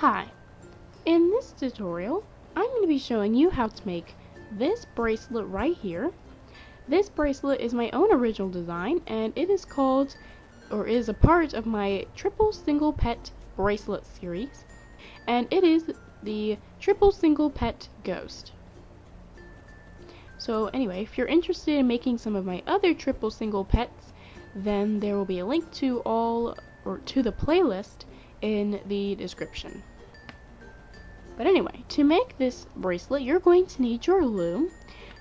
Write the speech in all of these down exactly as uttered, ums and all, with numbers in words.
Hi, in this tutorial I'm going to be showing you how to make this bracelet right here. This bracelet is my own original design and it is called, or is a part of my Triple Single Pet bracelet series, and it is the Triple Single Pet Ghost. So anyway, if you're interested in making some of my other Triple Single Pets, then there will be a link to all, or to the playlist in the description. But anyway, to make this bracelet you're going to need your loom.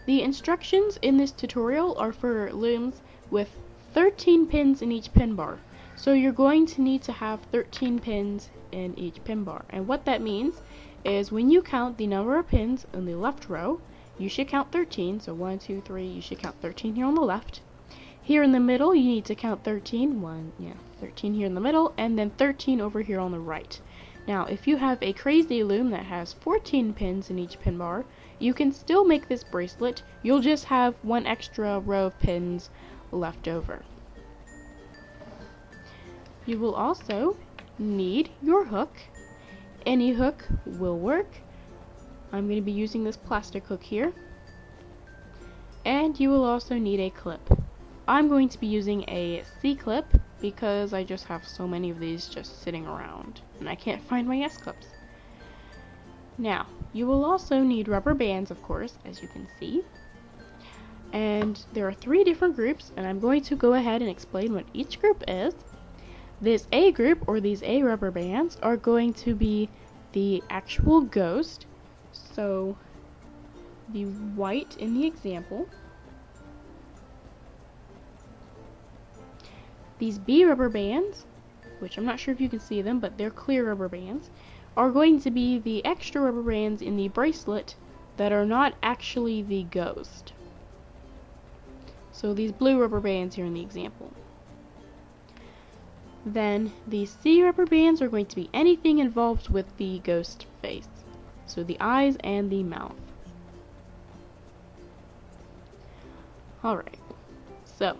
The instructions in this tutorial are for looms with thirteen pins in each pin bar, so you're going to need to have thirteen pins in each pin bar. And what that means is when you count the number of pins in the left row, you should count thirteen. So one, two, three, you should count thirteen here on the left. Here in the middle you need to count thirteen, one, yeah, thirteen here in the middle, and then thirteen over here on the right. Now if you have a crazy loom that has fourteen pins in each pin bar, you can still make this bracelet, you'll just have one extra row of pins left over. You will also need your hook. Any hook will work. I'm going to be using this plastic hook here. And you will also need a clip. I'm going to be using a C-clip because I just have so many of these just sitting around and I can't find my S-clips. Now, you will also need rubber bands, of course, as you can see. And there are three different groups, and I'm going to go ahead and explain what each group is. This A group, or these A rubber bands, are going to be the actual ghost, so the white in the example. These B rubber bands, which I'm not sure if you can see them, but they're clear rubber bands, are going to be the extra rubber bands in the bracelet that are not actually the ghost. So these blue rubber bands here in the example. Then the C rubber bands are going to be anything involved with the ghost face, so the eyes and the mouth. Alright, so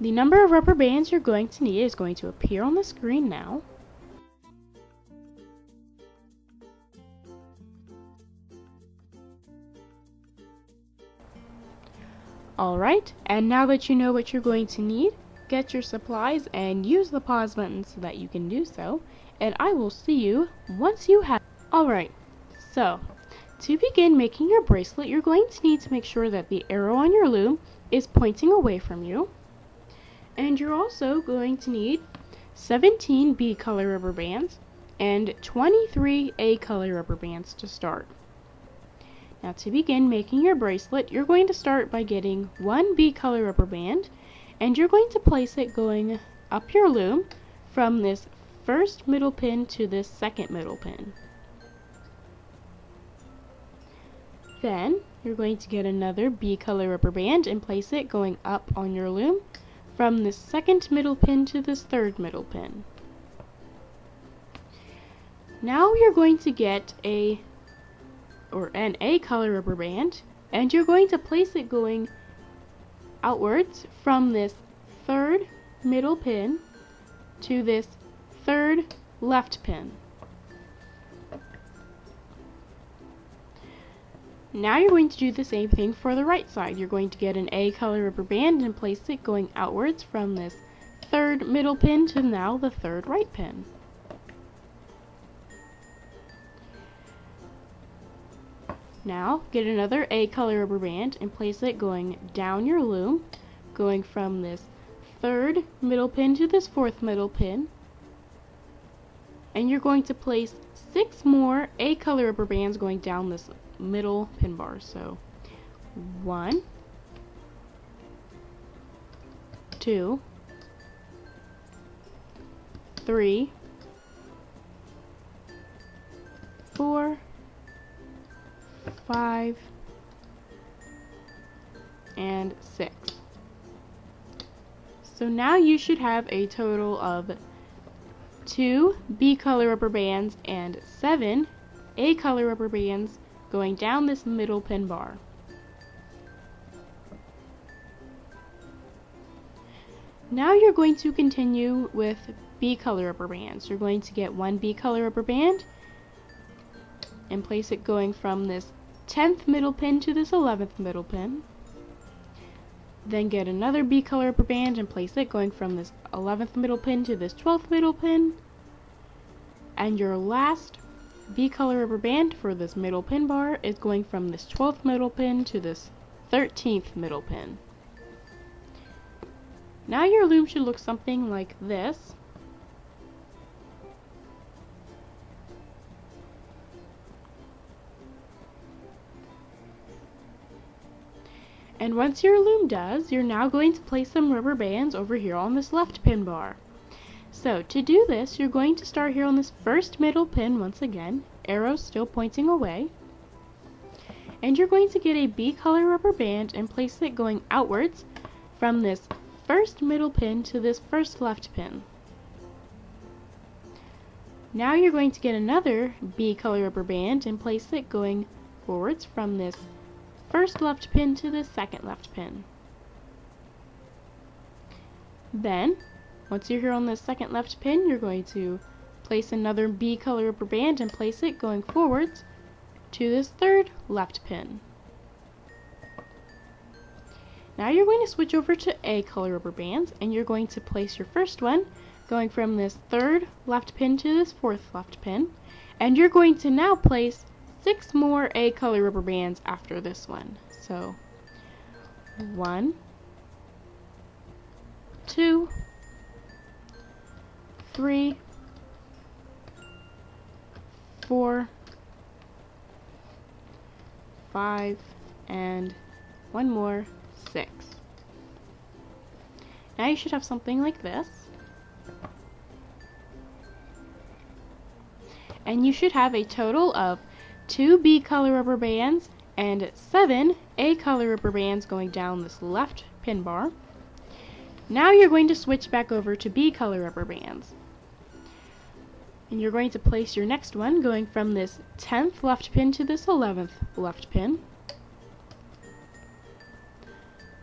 the number of rubber bands you're going to need is going to appear on the screen now. Alright, and now that you know what you're going to need, get your supplies and use the pause button so that you can do so, and I will see you once you have. Alright, so to begin making your bracelet, you're going to need to make sure that the arrow on your loom is pointing away from you. And you're also going to need seventeen B color rubber bands and twenty-three A color rubber bands to start. Now to begin making your bracelet, you're going to start by getting one B color rubber band, and you're going to place it going up your loom from this first middle pin to this second middle pin. Then you're going to get another B color rubber band and place it going up on your loom from this second middle pin to this third middle pin. Now you're going to get a or an A color rubber band, and you're going to place it going outwards from this third middle pin to this third left pin. Now you're going to do the same thing for the right side. You're going to get an A color rubber band and place it going outwards from this third middle pin to now the third right pin. Now get another A color rubber band and place it going down your loom, going from this third middle pin to this fourth middle pin. And you're going to place six more A color rubber bands going down this middle pin bar, so one, two, three, four, five, and six. So now you should have a total of two B color rubber bands and seven A color rubber bands going down this middle pin bar. Now you're going to continue with B color rubber bands. You're going to get one B color rubber band and place it going from this tenth middle pin to this eleventh middle pin. Then get another B color upper band and place it going from this eleventh middle pin to this twelfth middle pin. And your last B color upper band for this middle pin bar is going from this twelfth middle pin to this thirteenth middle pin. Now your loom should look something like this. And once your loom does, you're now going to place some rubber bands over here on this left pin bar. So to do this, you're going to start here on this first middle pin once again, arrow still pointing away. And you're going to get a B color rubber band and place it going outwards from this first middle pin to this first left pin. Now you're going to get another B color rubber band and place it going forwards from this first left pin to the second left pin. Then, once you're here on the second left pin, you're going to place another B color rubber band and place it going forwards to this third left pin. Now you're going to switch over to A color rubber bands, and you're going to place your first one going from this third left pin to this fourth left pin, and you're going to now place six more A color rubber bands after this one. So one, two, three, four, five, and one more, six. Now you should have something like this. And you should have a total of two B color rubber bands and seven A color rubber bands going down this left pin bar. Now you're going to switch back over to B color rubber bands. And you're going to place your next one going from this tenth left pin to this eleventh left pin.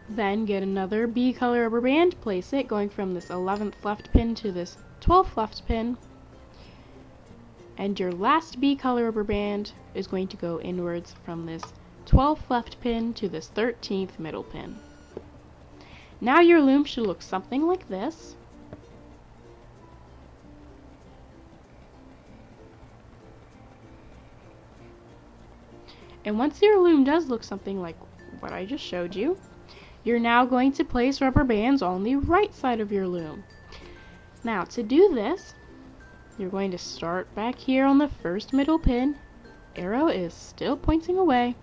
Then get another B color rubber band, place it going from this eleventh left pin to this twelfth left pin. And your last B color rubber band is going to go inwards from this twelfth left pin to this thirteenth middle pin. Now your loom should look something like this. And once your loom does look something like what I just showed you, you're now going to place rubber bands on the right side of your loom. Now to do this, you're going to start back here on the first middle pin, arrow is still pointing away,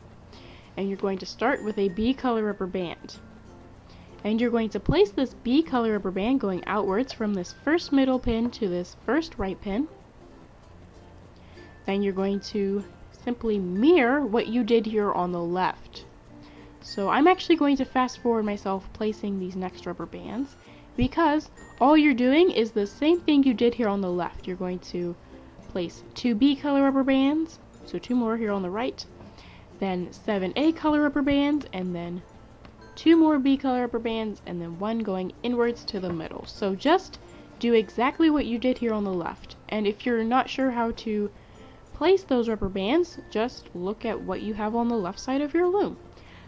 and you're going to start with a B color rubber band. And you're going to place this B color rubber band going outwards from this first middle pin to this first right pin. Then you're going to simply mirror what you did here on the left. So I'm actually going to fast forward myself placing these next rubber bands, because all you're doing is the same thing you did here on the left. You're going to place two B color rubber bands, so two more here on the right, then seven A color rubber bands, and then two more B color rubber bands, and then one going inwards to the middle. So just do exactly what you did here on the left. And if you're not sure how to place those rubber bands, just look at what you have on the left side of your loom.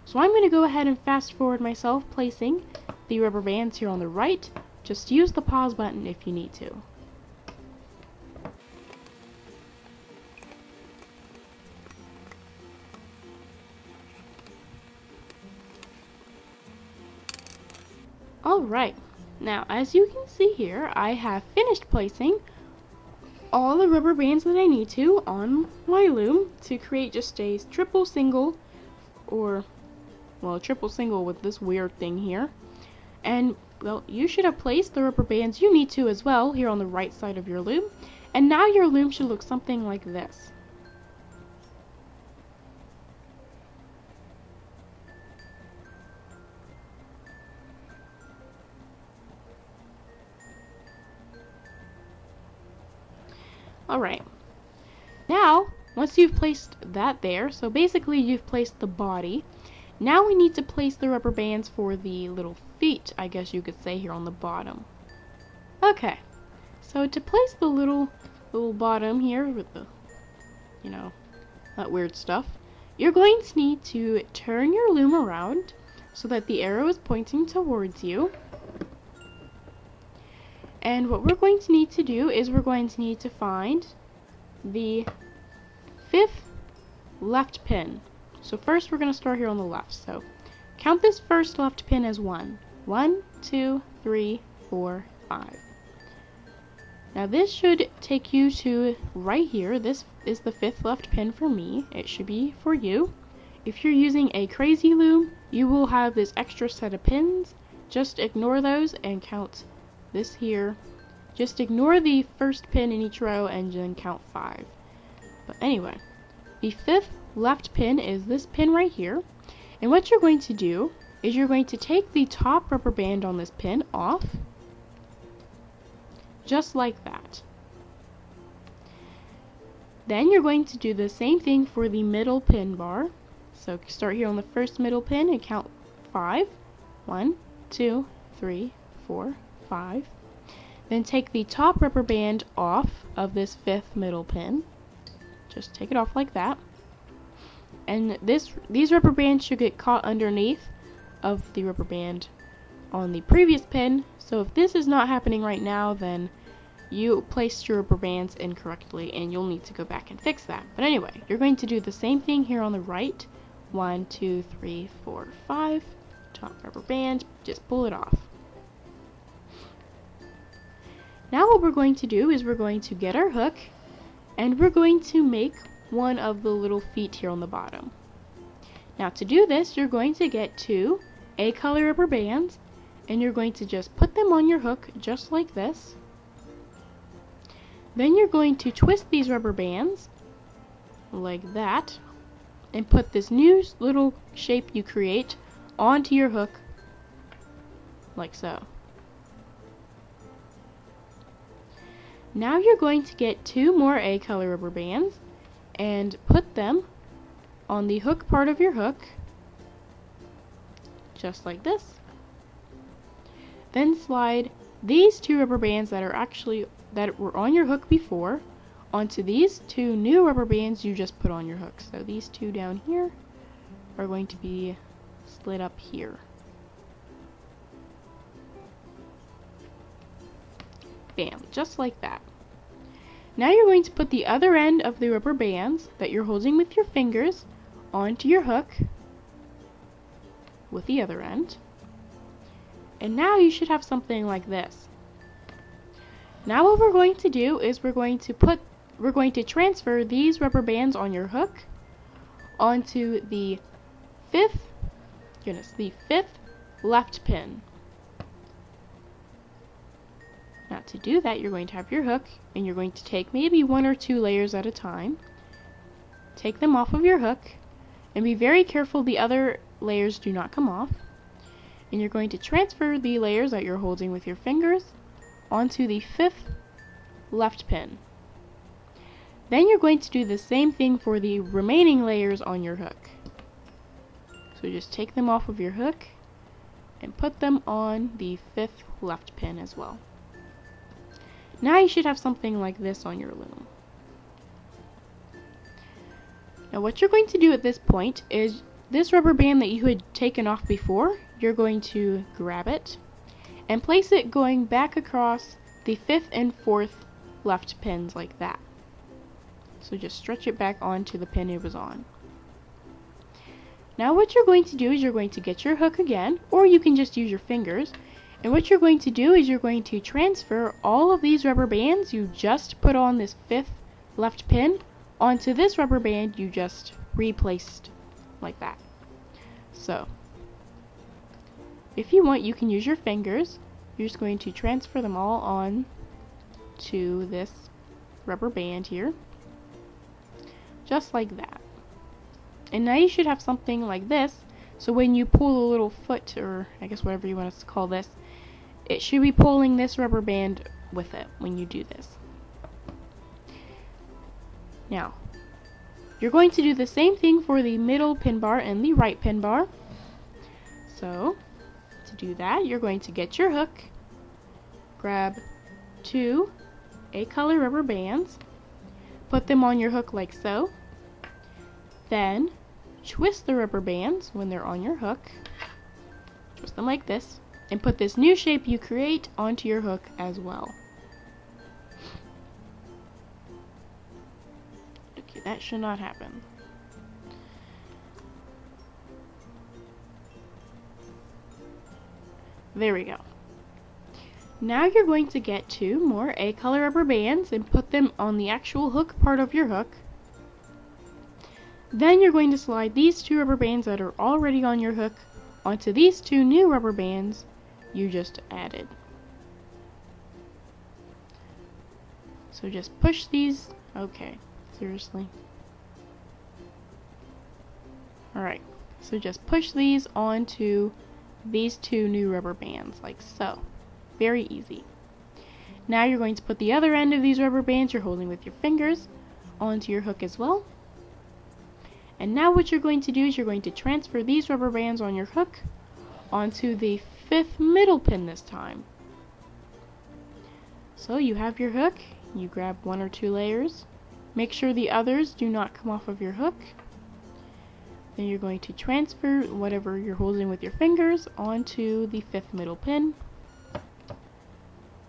So I'm going to go ahead and fast forward myself placing the rubber bands here on the right. Just use the pause button if you need to. Alright, now as you can see here, I have finished placing all the rubber bands that I need to on my loom to create just a triple single, or well, a triple single with this weird thing here. And, well, you should have placed the rubber bands you need to as well here on the right side of your loom. And now your loom should look something like this. Alright. Now, once you've placed that there, so basically you've placed the body. Now we need to place the rubber bands for the little feet, I guess you could say, here on the bottom. Okay, so to place the little, little bottom here with the, you know, that weird stuff, you're going to need to turn your loom around so that the arrow is pointing towards you. And what we're going to need to do is we're going to need to find the fifth left pin. So first we're going to start here on the left. So count this first left pin as one. One, two, three, four, five. Now this should take you to right here. This is the fifth left pin for me. It should be for you. If you're using a crazy loom, you will have this extra set of pins. Just ignore those and count this here. Just ignore the first pin in each row and then count five. But anyway, the fifth left pin is this pin right here. And what you're going to do is you're going to take the top rubber band on this pin off, just like that. Then you're going to do the same thing for the middle pin bar. So start here on the first middle pin and count five. One, two, three, four, five. Then take the top rubber band off of this fifth middle pin. Just take it off like that. And this these rubber bands should get caught underneath of the rubber band on the previous pin. So if this is not happening right now, then you placed your rubber bands incorrectly and you'll need to go back and fix that. But anyway, you're going to do the same thing here on the right. One, two, three, four, five. Top rubber band, just pull it off. Now what we're going to do is we're going to get our hook and we're going to make one of the little feet here on the bottom. Now to do this, you're going to get two A-color rubber bands and you're going to just put them on your hook just like this. Then you're going to twist these rubber bands like that and put this new little shape you create onto your hook like so. Now you're going to get two more A-color rubber bands and put them on the hook part of your hook just like this. Then slide these two rubber bands that are actually that were on your hook before onto these two new rubber bands you just put on your hook. So these two down here are going to be slid up here. Bam, just like that. Now you're going to put the other end of the rubber bands that you're holding with your fingers onto your hook with the other end. And now you should have something like this. Now what we're going to do is we're going to put we're going to transfer these rubber bands on your hook onto the fifth goodness, the fifth left pin. Now to do that, you're going to have your hook and you're going to take maybe one or two layers at a time. Take them off of your hook and be very careful the other layers do not come off. And you're going to transfer the layers that you're holding with your fingers onto the fifth left pin. Then you're going to do the same thing for the remaining layers on your hook. So just take them off of your hook and put them on the fifth left pin as well. Now you should have something like this on your loom. Now what you're going to do at this point is this rubber band that you had taken off before, you're going to grab it and place it going back across the fifth and fourth left pins like that. So just stretch it back onto the pin it was on. Now what you're going to do is you're going to get your hook again, or you can just use your fingers. And what you're going to do is you're going to transfer all of these rubber bands you just put on this fifth left pin onto this rubber band you just replaced like that. So, if you want, you can use your fingers. You're just going to transfer them all on to this rubber band here, just like that. And now you should have something like this. So when you pull a little foot, or I guess whatever you want us to call this, it should be pulling this rubber band with it when you do this. Now, you're going to do the same thing for the middle pin bar and the right pin bar. So, to do that, you're going to get your hook, grab two A-color rubber bands, put them on your hook like so, Then twist the rubber bands when they're on your hook, twist them like this, and put this new shape you create onto your hook as well. Okay, that should not happen. There we go. Now you're going to get two more A color rubber bands and put them on the actual hook part of your hook. Then you're going to slide these two rubber bands that are already on your hook onto these two new rubber bands you just added. So just push these. Okay, seriously. Alright, so just push these onto these two new rubber bands, like so. Very easy. Now you're going to put the other end of these rubber bands you're holding with your fingers onto your hook as well. And now what you're going to do is you're going to transfer these rubber bands on your hook onto the fifth middle pin this time. So you have your hook, you grab one or two layers, make sure the others do not come off of your hook. Then you're going to transfer whatever you're holding with your fingers onto the fifth middle pin.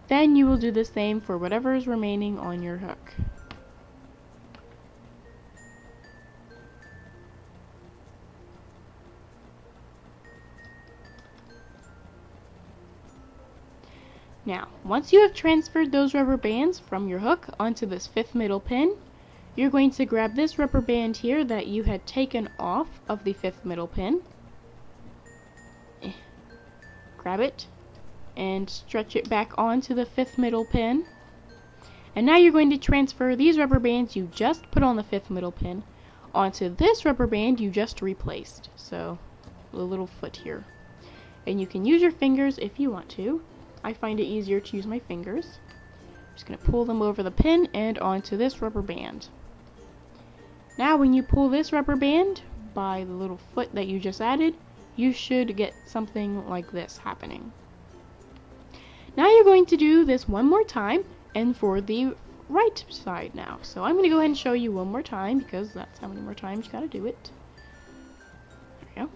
Then you will do the same for whatever is remaining on your hook. Now, once you have transferred those rubber bands from your hook onto this fifth middle pin, you're going to grab this rubber band here that you had taken off of the fifth middle pin. Grab it and stretch it back onto the fifth middle pin. And now you're going to transfer these rubber bands you just put on the fifth middle pin onto this rubber band you just replaced. So, a little foot here. And you can use your fingers if you want to. I find it easier to use my fingers. I'm just going to pull them over the pin and onto this rubber band. Now when you pull this rubber band by the little foot that you just added, you should get something like this happening. Now you're going to do this one more time, and for the right side now. So I'm going to go ahead and show you one more time, because that's how many more times you got to do it. There we go.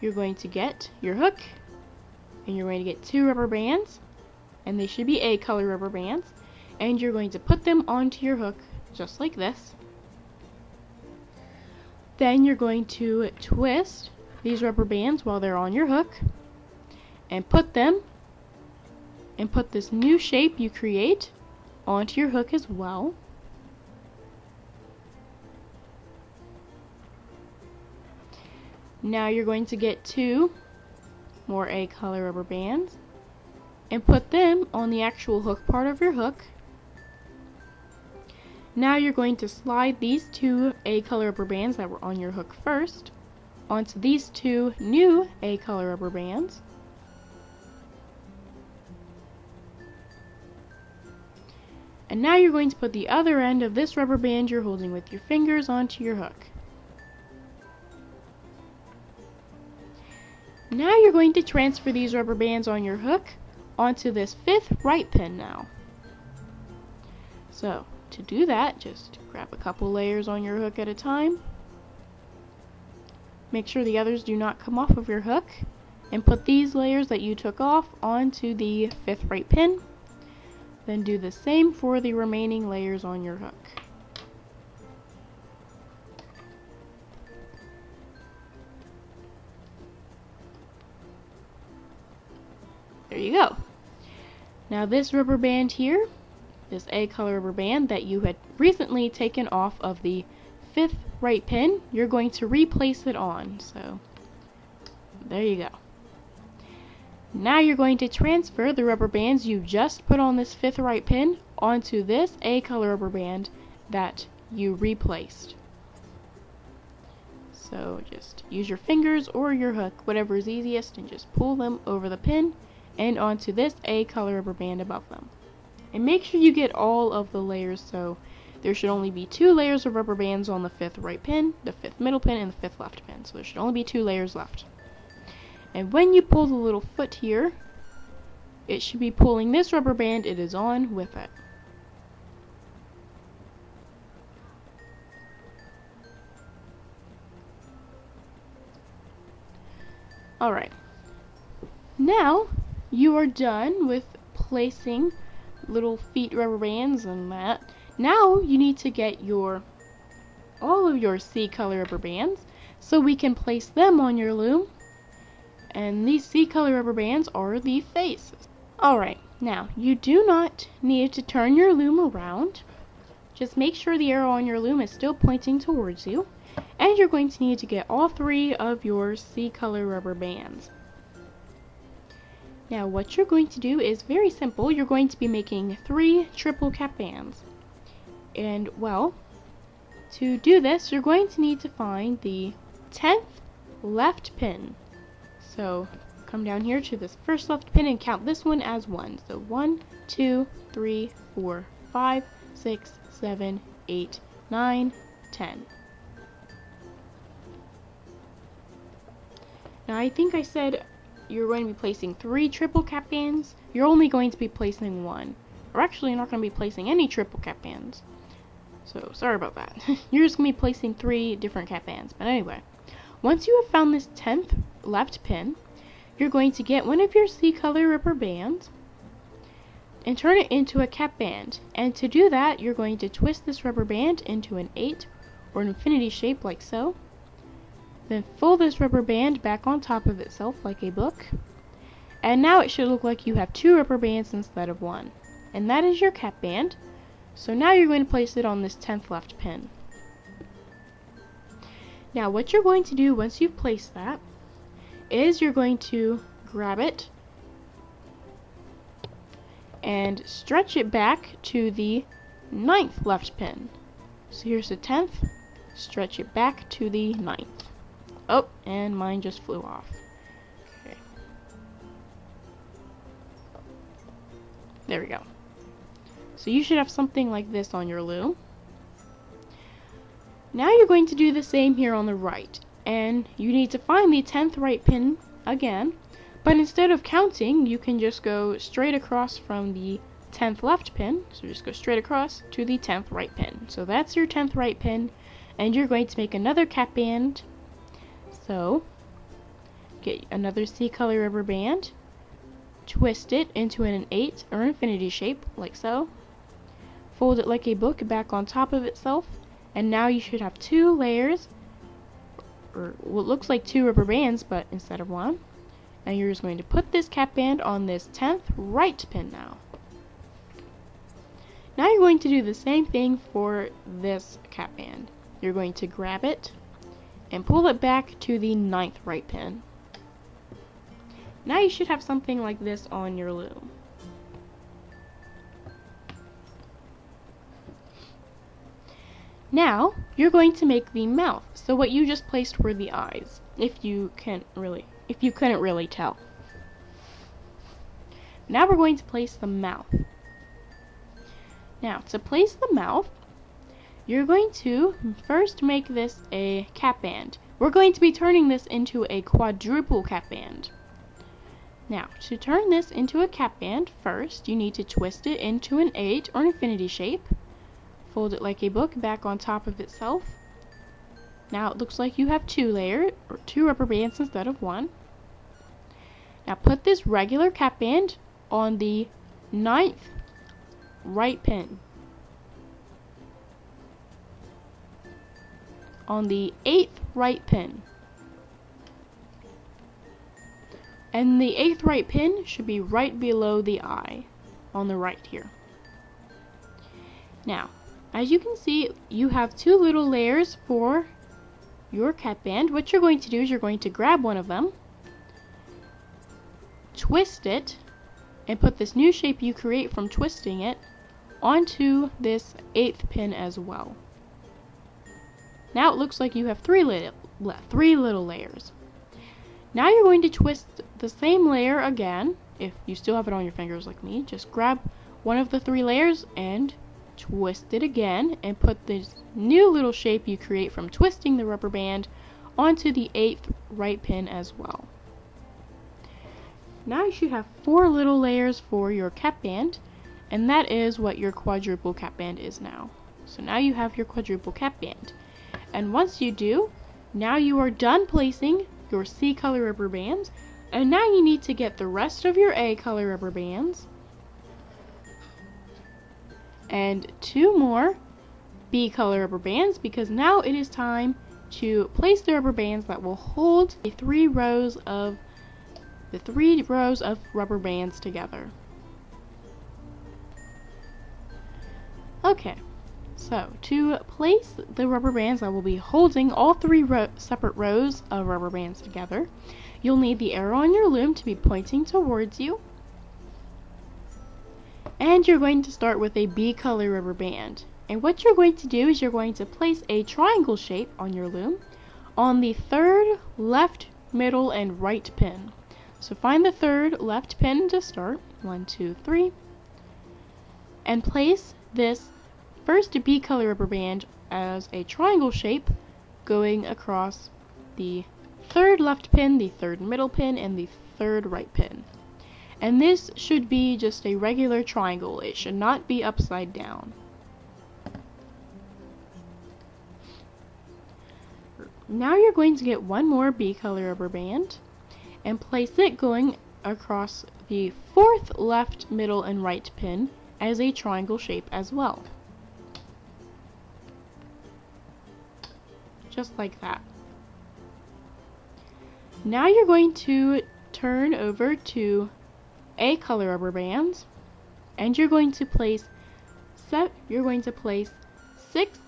You're going to get your hook, and you're going to get two rubber bands, and they should be A color rubber bands, and you're going to put them onto your hook just like this. Then you're going to twist these rubber bands while they're on your hook, and put them and put this new shape you create onto your hook as well. Now you're going to get two more A color rubber bands and put them on the actual hook part of your hook. Now you're going to slide these two A color rubber bands that were on your hook first onto these two new A color rubber bands. And now you're going to put the other end of this rubber band you're holding with your fingers onto your hook. Now you're going to transfer these rubber bands on your hook onto this fifth right pin now. So, to do that, just grab a couple layers on your hook at a time. Make sure the others do not come off of your hook. And put these layers that you took off onto the fifth right pin. Then do the same for the remaining layers on your hook. There you go. Now this rubber band here, this A color rubber band that you had recently taken off of the fifth right pin, you're going to replace it on. So there you go. Now you're going to transfer the rubber bands you just put on this fifth right pin onto this A color rubber band that you replaced. So just use your fingers or your hook, whatever is easiest, and just pull them over the pin and onto this A color rubber band above them. And make sure you get all of the layers, so there should only be two layers of rubber bands on the fifth right pin, the fifth middle pin, and the fifth left pin. So there should only be two layers left. And when you pull the little foot here, it should be pulling this rubber band it is on with it. Alright. Now you are done with placing little feet rubber bands and that. Now you need to get your all of your sea color rubber bands so we can place them on your loom. And these sea color rubber bands are the faces. Alright, now you do not need to turn your loom around. Just make sure the arrow on your loom is still pointing towards you. And you're going to need to get all three of your sea color rubber bands. Now what you're going to do is very simple. You're going to be making three triple cap bands. And well, to do this, you're going to need to find the tenth left pin. So come down here to this first left pin and count this one as one. So one, two, three, four, five, six, seven, eight, nine, ten. Now I think I said you're going to be placing three triple cap bands. You're only going to be placing one. Or actually, you're not going to be placing any triple cap bands. So sorry about that. You're just going to be placing three different cap bands. But anyway, once you have found this tenth left pin, you're going to get one of your sea color rubber bands and turn it into a cap band. And to do that, you're going to twist this rubber band into an eight or an infinity shape like so. Then fold this rubber band back on top of itself like a book. And now it should look like you have two rubber bands instead of one. And that is your cap band. So now you're going to place it on this tenth left pin. Now what you're going to do once you've placed that is you're going to grab it and stretch it back to the ninth left pin. So here's the tenth, stretch it back to the ninth. Oh, and mine just flew off. Okay. There we go. So you should have something like this on your loom. Now you're going to do the same here on the right. And you need to find the tenth right pin again. But instead of counting, you can just go straight across from the tenth left pin. So just go straight across to the tenth right pin. So that's your tenth right pin. And you're going to make another cap band. So, get another sea color rubber band, twist it into an eight or infinity shape, like so, fold it like a book back on top of itself, and now you should have two layers, or what looks like two rubber bands, but instead of one, and you're just going to put this cap band on this tenth right pin now. Now you're going to do the same thing for this cap band. You're going to grab it, and pull it back to the ninth right pin. Now you should have something like this on your loom. Now you're going to make the mouth. So what you just placed were the eyes, if you can't really, if you couldn't really tell. Now we're going to place the mouth. Now to place the mouth, you're going to first make this a cap band. We're going to be turning this into a quadruple cap band. Now, to turn this into a cap band, first you need to twist it into an eight or an infinity shape. Fold it like a book back on top of itself. Now it looks like you have two layers, or two rubber bands instead of one. Now put this regular cap band on the ninth right pin. On the eighth right pin. And the eighth right pin should be right below the eye on the right here. Now, as you can see, you have two little layers for your cap band. What you're going to do is you're going to grab one of them, twist it, and put this new shape you create from twisting it onto this eighth pin as well. Now it looks like you have three little, three little layers. Now you're going to twist the same layer again. If you still have it on your fingers like me, just grab one of the three layers and twist it again and put this new little shape you create from twisting the rubber band onto the eighth right pin as well. Now you should have four little layers for your cap band, and that is what your quadruple cap band is now. So now you have your quadruple cap band. And once you do, now you are done placing your C color rubber bands, and now you need to get the rest of your A color rubber bands and two more B color rubber bands, because now it is time to place the rubber bands that will hold the three rows of the three rows of rubber bands together. Okay, so to place the rubber bands that will be holding all three ro separate rows of rubber bands together, you'll need the arrow on your loom to be pointing towards you, and you're going to start with a B color rubber band. And what you're going to do is you're going to place a triangle shape on your loom on the third left, middle, and right pin. So find the third left pin to start, one, two, three, and place this first B color rubber band as a triangle shape going across the third left pin, the third middle pin, and the third right pin. And this should be just a regular triangle. It should not be upside down. Now you're going to get one more B color rubber band and place it going across the fourth left, middle, and right pin as a triangle shape as well. Just like that. Now you're going to turn over to A color rubber bands, and you're going to place set you're going to place six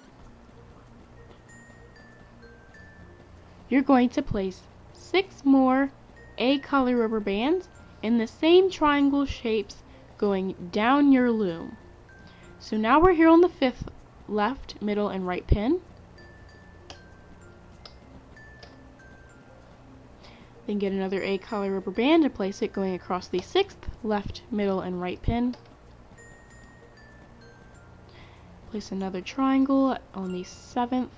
You're going to place six more A color rubber bands in the same triangle shapes going down your loom. So now we're here on the fifth left, middle, and right pin. Then get another A color rubber band and place it going across the sixth left, middle, and right pin. Place another triangle on the seventh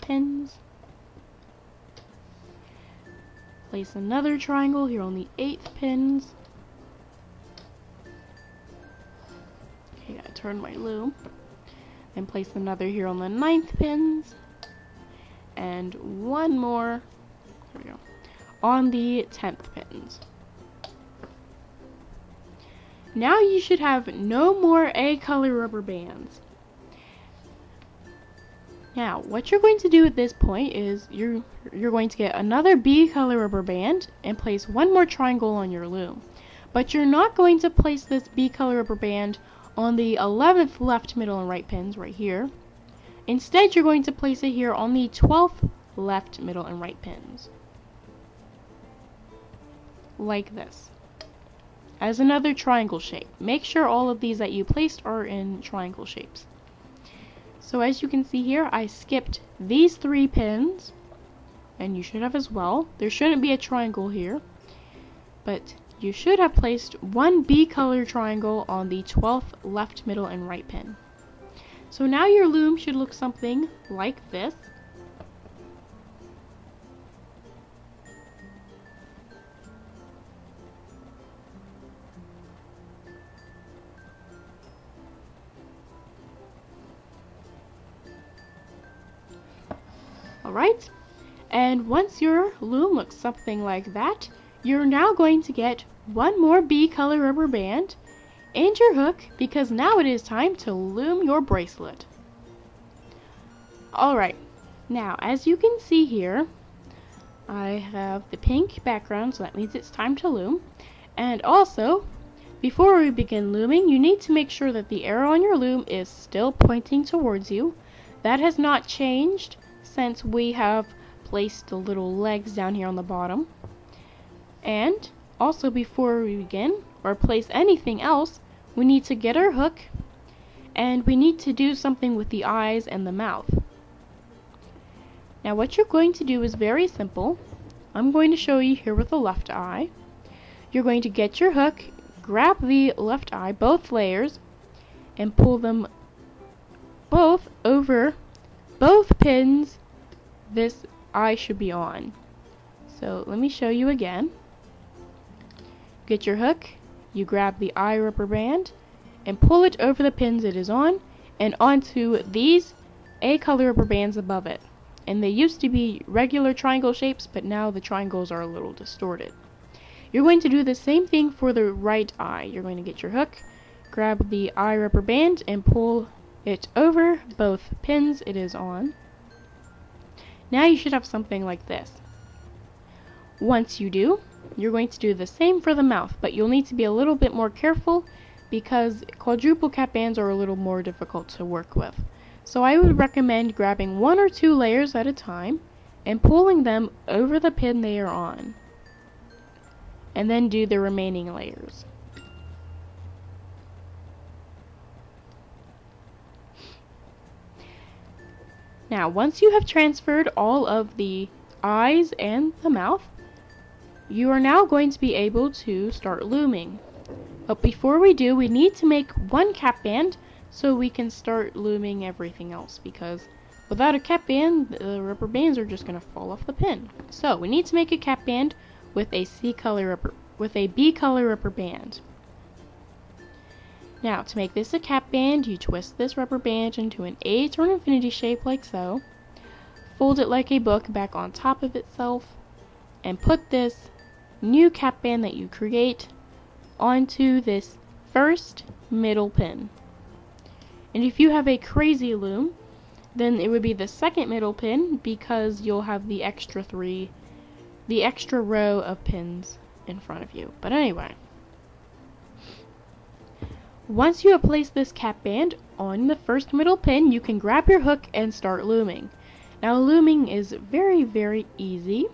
pins. Place another triangle here on the eighth pins. Okay, I gotta turn my loom. And place another here on the ninth pins. And one more, there we go, on the tenth pins. Now you should have no more A color rubber bands. Now, what you're going to do at this point is you're, you're going to get another B color rubber band and place one more triangle on your loom. But you're not going to place this B color rubber band on the eleventh left, middle, and right pins right here. Instead, you're going to place it here on the twelfth left, middle, and right pins. Like this. As another triangle shape. Make sure all of these that you placed are in triangle shapes. So as you can see here, I skipped these three pins, and you should have as well. There shouldn't be a triangle here, but you should have placed one B color triangle on the twelfth left, middle, and right pin. So now your loom should look something like this. Alright, and once your loom looks something like that, you're now going to get one more B color rubber band and your hook, because now it is time to loom your bracelet. Alright, now as you can see here, I have the pink background, so that means it's time to loom. And also, before we begin looming, you need to make sure that the arrow on your loom is still pointing towards you. That has not changed since we have placed the little legs down here on the bottom. And also, before we begin or place anything else, we need to get our hook, and we need to do something with the eyes and the mouth. Now what you're going to do is very simple. I'm going to show you here with the left eye. You're going to get your hook, grab the left eye, both layers, and pull them both over both pins this eye should be on. So let me show you again. Get your hook, you grab the eye rubber band, and pull it over the pins it is on, and onto these A color rubber bands above it. and they used to be regular triangle shapes, but now the triangles are a little distorted. You're going to do the same thing for the right eye. You're going to get your hook, grab the eye rubber band, and pull it over both pins it is on. Now you should have something like this. Once you do, you're going to do the same for the mouth, but you'll need to be a little bit more careful because quadruple cap bands are a little more difficult to work with. So I would recommend grabbing one or two layers at a time and pulling them over the pin they are on, and then do the remaining layers. Now, once you have transferred all of the eyes and the mouth, you are now going to be able to start looming. But before we do, we need to make one cap band so we can start looming everything else, because without a cap band, the rubber bands are just going to fall off the pin. So we need to make a cap band with a C color rubber, with a B color rubber band. Now, to make this a cap band, you twist this rubber band into an H or an infinity shape like so, fold it like a book back on top of itself, and put this new cap band that you create onto this first middle pin. And if you have a crazy loom, then it would be the second middle pin, because you'll have the extra three, the extra row of pins in front of you. But anyway, once you have placed this cap band on the first middle pin, you can grab your hook and start looming. Now, looming is very, very easy.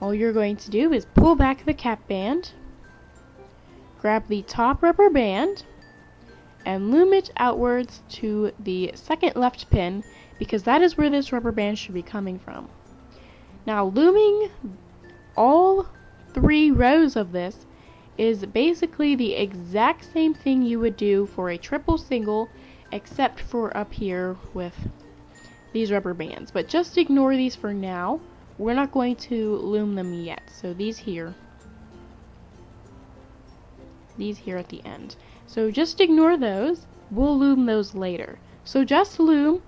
All you're going to do is pull back the cap band, grab the top rubber band, and loom it outwards to the second left pin, because that is where this rubber band should be coming from. Now, looming all three rows of this is basically the exact same thing you would do for a triple single, except for up here with these rubber bands. But just ignore these for now. We're not going to loom them yet. So these here, these here at the end. So just ignore those, we'll loom those later. So just loom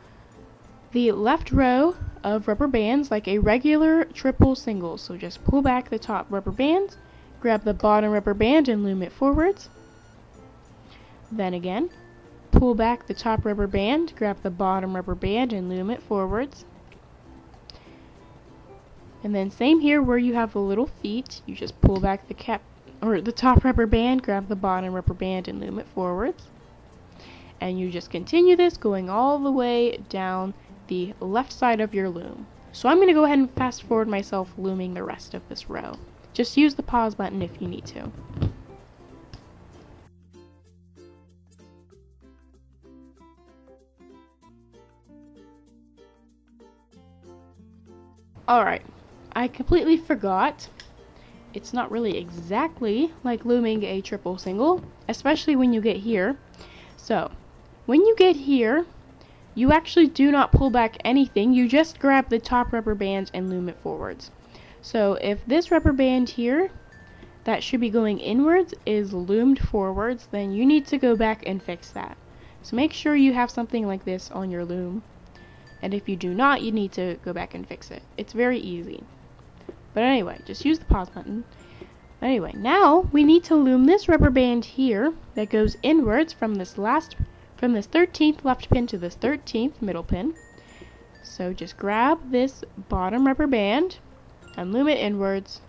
the left row of rubber bands like a regular triple single. So just pull back the top rubber band, grab the bottom rubber band and loom it forwards. Then again, pull back the top rubber band, grab the bottom rubber band and loom it forwards. And then same here where you have the little feet, you just pull back the cap or the top rubber band, grab the bottom rubber band and loom it forwards. And you just continue this going all the way down the left side of your loom. So I'm going to go ahead and fast forward myself looming the rest of this row. Just use the pause button if you need to. Alright, I completely forgot. It's not really exactly like looming a triple single, especially when you get here. So when you get here, you actually do not pull back anything. You just grab the top rubber band and loom it forwards. So if this rubber band here that should be going inwards is loomed forwards, then you need to go back and fix that. So make sure you have something like this on your loom, and if you do not, you need to go back and fix it. It's very easy. But anyway, just use the pause button. Anyway, now we need to loom this rubber band here that goes inwards from this last, from this thirteenth left pin to this thirteenth middle pin. So just grab this bottom rubber band and loom it inwards.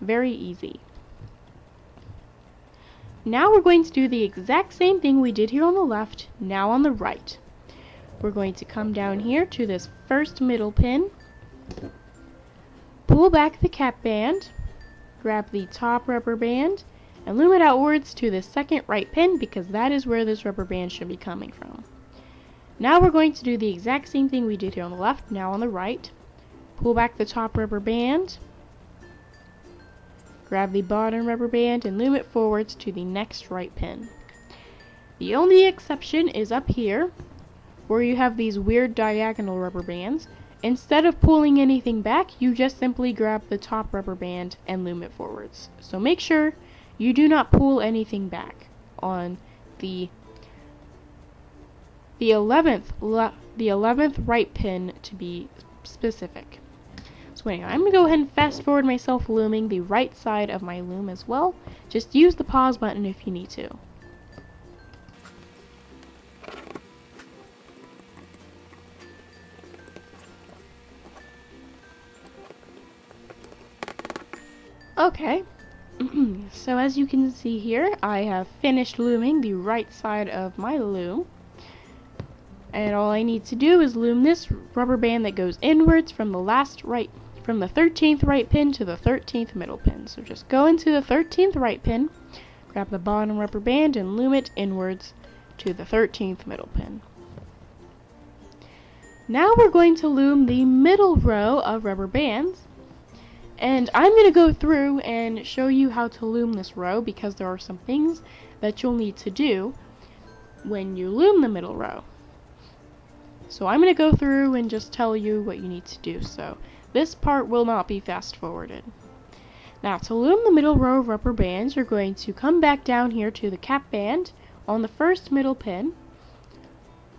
Very easy. Now we're going to do the exact same thing we did here on the left, now on the right. We're going to come down here to this first middle pin, pull back the cap band, grab the top rubber band, and loom it outwards to the second right pin, because that is where this rubber band should be coming from. Now we're going to do the exact same thing we did here on the left, now on the right. Pull back the top rubber band, grab the bottom rubber band, and loom it forwards to the next right pin. The only exception is up here, where you have these weird diagonal rubber bands. Instead of pulling anything back, you just simply grab the top rubber band and loom it forwards. So make sure you do not pull anything back on the the eleventh left the eleventh right pin to be specific. So anyway, I'm going to go ahead and fast forward myself looming the right side of my loom as well. Just use the pause button if you need to. Okay, so as you can see here, I have finished looming the right side of my loom. And all I need to do is loom this rubber band that goes inwards from the last right, from the thirteenth right pin to the thirteenth middle pin. So just go into the thirteenth right pin, grab the bottom rubber band and loom it inwards to the thirteenth middle pin. Now we're going to loom the middle row of rubber bands. And I'm going to go through and show you how to loom this row, because there are some things that you'll need to do when you loom the middle row. So I'm going to go through and just tell you what you need to do. So this part will not be fast forwarded. Now to loom the middle row of rubber bands, you're going to come back down here to the cap band on the first middle pin,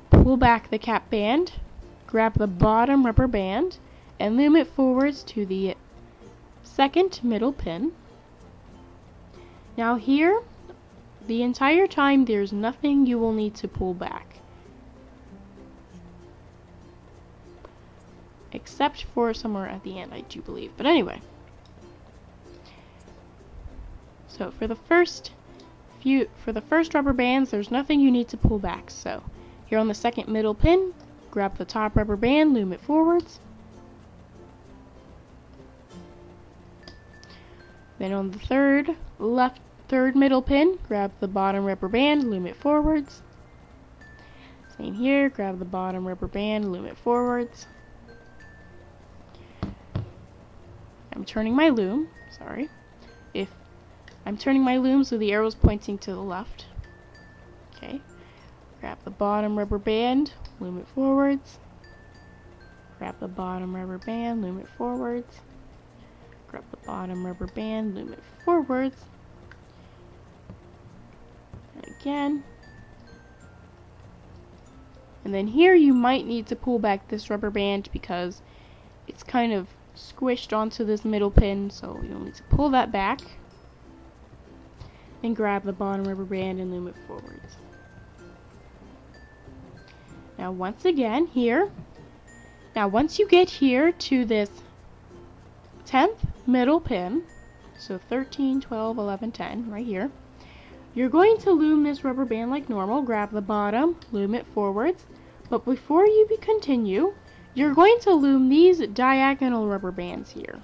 pull back the cap band, grab the bottom rubber band, and loom it forwards to the second middle pin. Now here, the entire time there's nothing you will need to pull back, except for somewhere at the end, I do believe. But anyway, so for the first few, for the first rubber bands, there's nothing you need to pull back. So here on the second middle pin, grab the top rubber band, loom it forwards. Then on the third left third middle pin, grab the bottom rubber band, loom it forwards. Same here, grab the bottom rubber band, loom it forwards. I'm turning my loom, sorry. If I'm turning my loom so the arrow's pointing to the left. Okay. Grab the bottom rubber band, loom it forwards. Grab the bottom rubber band, loom it forwards. Grab the bottom rubber band, loom it forwards, and again. And then here you might need to pull back this rubber band because it's kind of squished onto this middle pin, so you'll need to pull that back. Then grab the bottom rubber band and loom it forwards. Now once again here, now once you get here to this tenth middle pin, so thirteen, twelve, eleven, ten, right here, you're going to loom this rubber band like normal, grab the bottom, loom it forwards, but before you continue, you're going to loom these diagonal rubber bands here.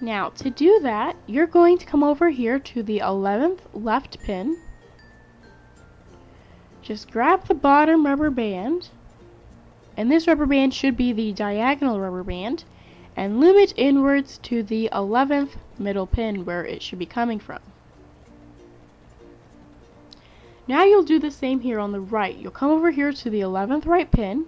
Now, to do that, you're going to come over here to the eleventh left pin, just grab the bottom rubber band, and this rubber band should be the diagonal rubber band, and loom it inwards to the eleventh middle pin where it should be coming from. Now you'll do the same here on the right. You'll come over here to the eleventh right pin,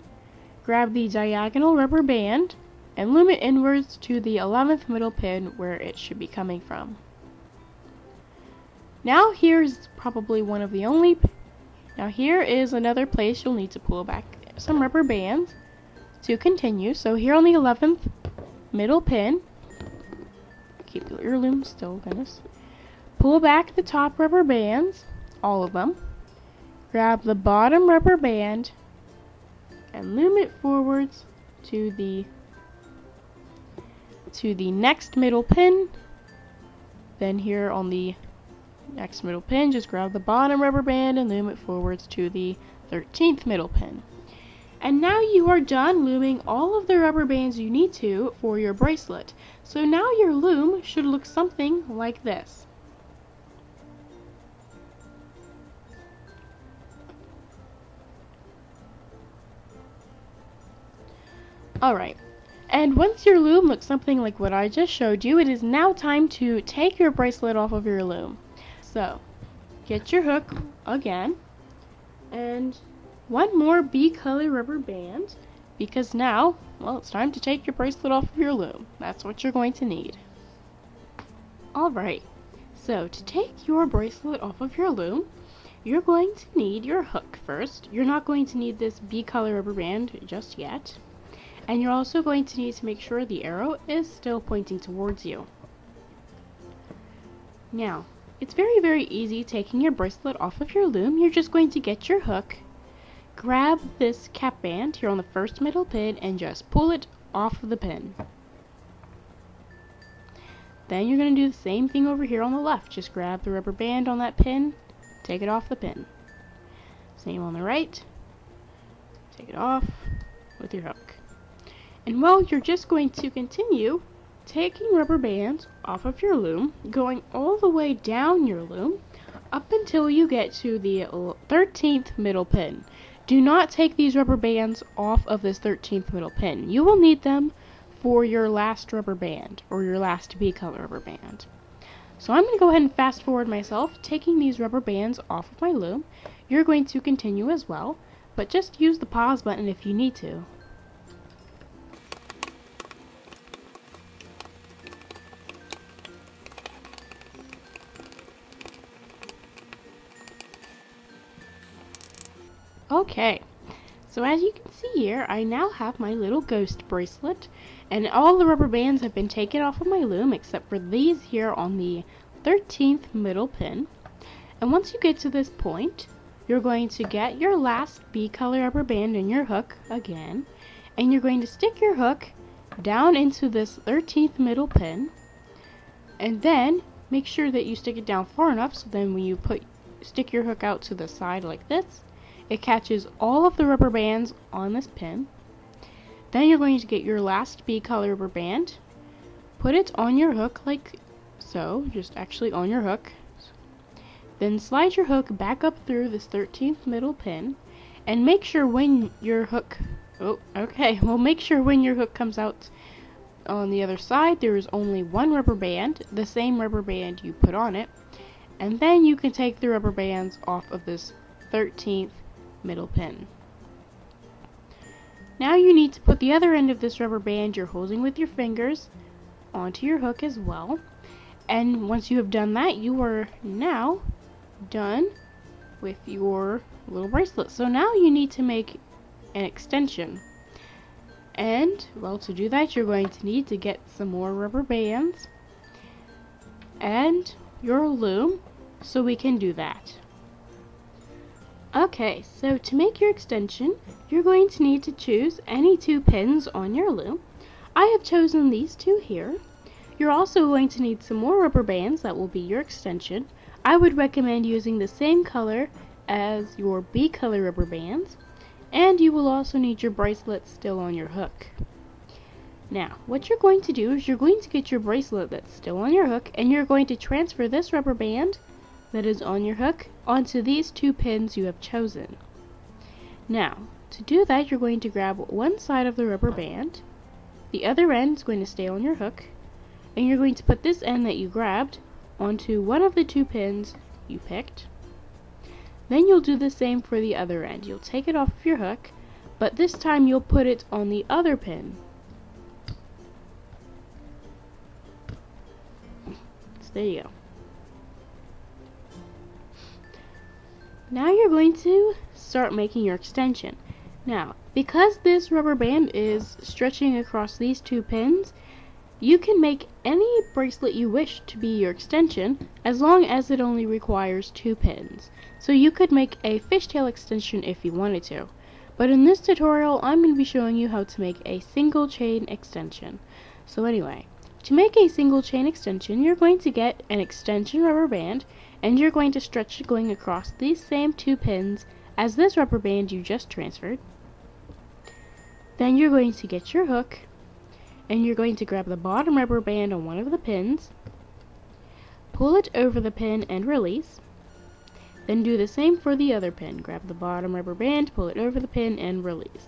grab the diagonal rubber band, and loom it inwards to the eleventh middle pin where it should be coming from. Now here's probably one of the only, now here is another place you'll need to pull back some rubber bands to continue. So here on the eleventh middle pin, keep your loom still, goodness. Pull back the top rubber bands, all of them. Grab the bottom rubber band and loom it forwards to the to the next middle pin. Then here on the next middle pin, just grab the bottom rubber band and loom it forwards to the thirteenth middle pin. And now you are done looming all of the rubber bands you need to for your bracelet. So now your loom should look something like this. Alright, and once your loom looks something like what I just showed you, it is now time to take your bracelet off of your loom. So, get your hook again, and one more B-color rubber band, because now, well, it's time to take your bracelet off of your loom. That's what you're going to need. Alright, so to take your bracelet off of your loom, you're going to need your hook first. You're not going to need this bee color rubber band just yet. And you're also going to need to make sure the arrow is still pointing towards you. Now, it's very, very easy taking your bracelet off of your loom. You're just going to get your hook, grab this cap band here on the first middle pin, and just pull it off of the pin. Then you're going to do the same thing over here on the left. Just grab the rubber band on that pin, take it off the pin. Same on the right, take it off with your hook. And well, you're just going to continue taking rubber bands off of your loom, going all the way down your loom up until you get to the thirteenth middle pin. Do not take these rubber bands off of this thirteenth middle pin. You will need them for your last rubber band or your last bee color rubber band. So I'm going to go ahead and fast forward myself taking these rubber bands off of my loom. You're going to continue as well, but just use the pause button if you need to. Okay, so as you can see here, I now have my little ghost bracelet, and all the rubber bands have been taken off of my loom except for these here on the thirteenth middle pin. And once you get to this point, you're going to get your last bee color rubber band and your hook again, and you're going to stick your hook down into this thirteenth middle pin, and then make sure that you stick it down far enough so then when you put stick your hook out to the side like this, it catches all of the rubber bands on this pin. Then you're going to get your last bee color rubber band, put it on your hook like so, just actually on your hook, then slide your hook back up through this thirteenth middle pin, and make sure when your hook, oh, okay, well make sure when your hook comes out on the other side, there is only one rubber band, the same rubber band you put on it, and then you can take the rubber bands off of this thirteenth middle pin. Now you need to put the other end of this rubber band you're holding with your fingers onto your hook as well, and once you have done that, you are now done with your little bracelet. So now you need to make an extension, and well, to do that you're going to need to get some more rubber bands and your loom, so we can do that. Okay, so to make your extension, you're going to need to choose any two pins on your loom. I have chosen these two here. You're also going to need some more rubber bands that will be your extension. I would recommend using the same color as your bee color rubber bands, and you will also need your bracelet still on your hook. Now, what you're going to do is you're going to get your bracelet that's still on your hook, and you're going to transfer this rubber band that is on your hook onto these two pins you have chosen. Now, to do that, you're going to grab one side of the rubber band, the other end is going to stay on your hook, and you're going to put this end that you grabbed onto one of the two pins you picked. Then you'll do the same for the other end. You'll take it off of your hook, but this time you'll put it on the other pin. So there you go. Now you're going to start making your extension. Now, because this rubber band is stretching across these two pins, you can make any bracelet you wish to be your extension as long as it only requires two pins. So you could make a fishtail extension if you wanted to. But in this tutorial, I'm going to be showing you how to make a single chain extension. So anyway, to make a single chain extension, you're going to get an extension rubber band, and you're going to stretch it going across these same two pins as this rubber band you just transferred. Then you're going to get your hook, and you're going to grab the bottom rubber band on one of the pins, pull it over the pin and release, then do the same for the other pin. Grab the bottom rubber band, pull it over the pin and release.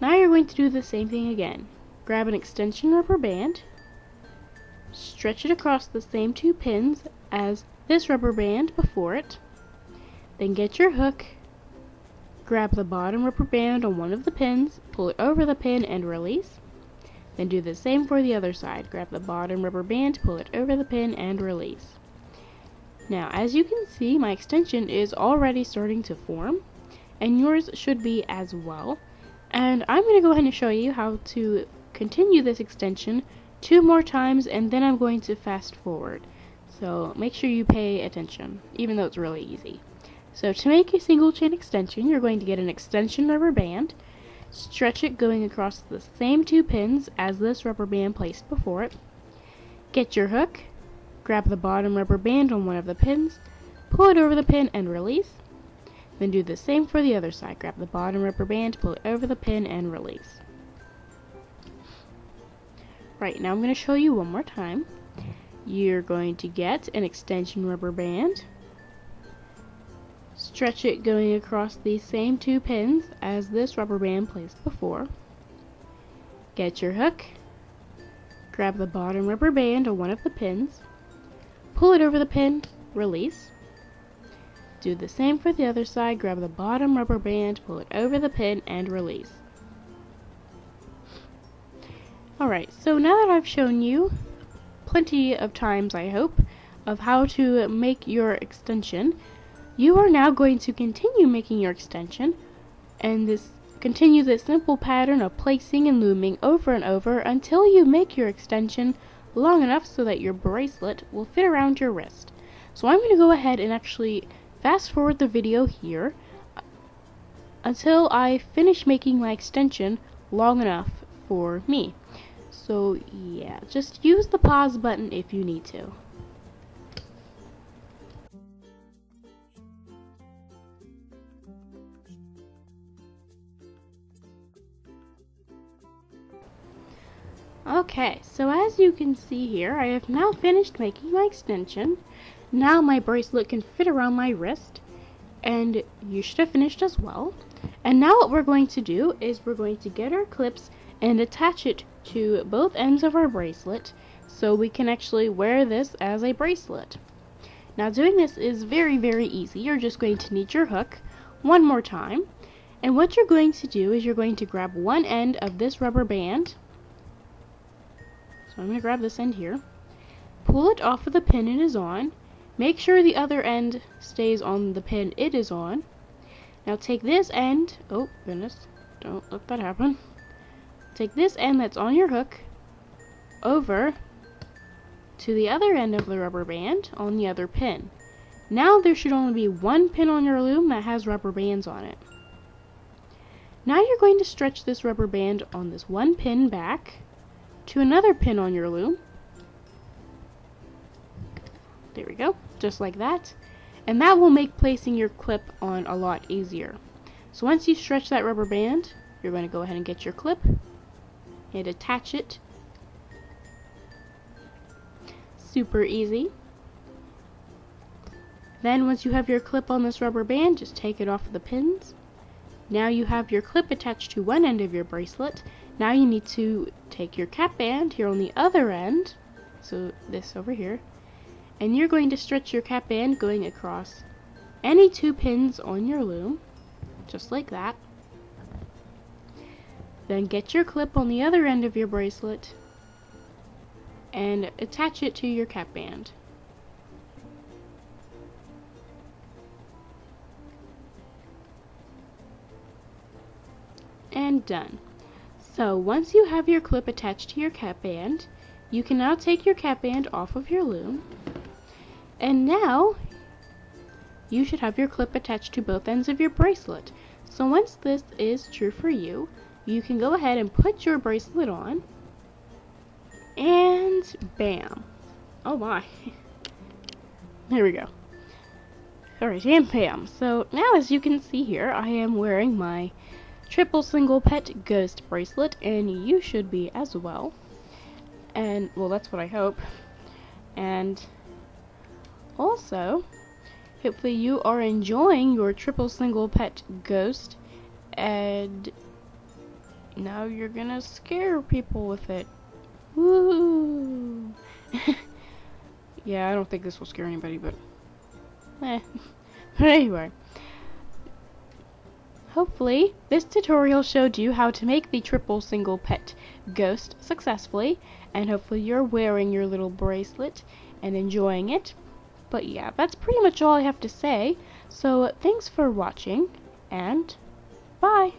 Now you're going to do the same thing again. Grab an extension rubber band, stretch it across the same two pins as this rubber band before it, then get your hook, grab the bottom rubber band on one of the pins, pull it over the pin and release, then do the same for the other side, grab the bottom rubber band, pull it over the pin and release. Now, as you can see, my extension is already starting to form, and yours should be as well. And I'm going to go ahead and show you how to continue this extension two more times, and then I'm going to fast forward. So make sure you pay attention, even though it's really easy. So to make a single chain extension, you're going to get an extension rubber band, stretch it going across the same two pins as this rubber band placed before it, get your hook, grab the bottom rubber band on one of the pins, pull it over the pin and release, then do the same for the other side, grab the bottom rubber band, pull it over the pin and release. Right, now I'm going to show you one more time. You're going to get an extension rubber band, stretch it going across the same two pins as this rubber band placed before, get your hook, grab the bottom rubber band on one of the pins, pull it over the pin, release, do the same for the other side, grab the bottom rubber band, pull it over the pin and release. Alright, so now that I've shown you plenty of times, I hope, of how to make your extension, you are now going to continue making your extension and this continue this simple pattern of placing and looming over and over until you make your extension long enough so that your bracelet will fit around your wrist. So I'm going to go ahead and actually fast forward the video here until I finish making my extension long enough for me. So yeah, just use the pause button if you need to. Okay, so as you can see here, I have now finished making my extension. Now my bracelet can fit around my wrist, and you should have finished as well. And now what we're going to do is we're going to get our clips and attach it to both ends of our bracelet so we can actually wear this as a bracelet. Now doing this is very, very easy. You're just going to need your hook one more time. And what you're going to do is you're going to grab one end of this rubber band. So I'm going to grab this end here, pull it off of the pin it is on, make sure the other end stays on the pin it is on. Now take this end, oh goodness, don't let that happen. Take this end that's on your hook over to the other end of the rubber band on the other pin. Now there should only be one pin on your loom that has rubber bands on it. Now you're going to stretch this rubber band on this one pin back to another pin on your loom. There we go, just like that. And that will make placing your clip on a lot easier. So once you stretch that rubber band, you're going to go ahead and get your clip and attach it. Super easy. Then once you have your clip on this rubber band, just take it off of the pins. Now you have your clip attached to one end of your bracelet. Now you need to take your cap band here on the other end, so this over here, and you're going to stretch your cap band going across any two pins on your loom, just like that. Then get your clip on the other end of your bracelet and attach it to your cap band. And done. So once you have your clip attached to your cap band, you can now take your cap band off of your loom, and now you should have your clip attached to both ends of your bracelet. So once this is true for you, you can go ahead and put your bracelet on, and bam. Oh my. There we go. Alright, and bam. So now as you can see here, I am wearing my Triple Single Pet Ghost bracelet, and you should be as well. And, well, that's what I hope. And also, hopefully you are enjoying your Triple Single Pet Ghost, and now you're gonna scare people with it. Woo! Yeah, I don't think this will scare anybody, but eh. But anyway, hopefully this tutorial showed you how to make the Triple Single Pet Ghost successfully, and hopefully you're wearing your little bracelet and enjoying it. But yeah, that's pretty much all I have to say. So thanks for watching, and bye!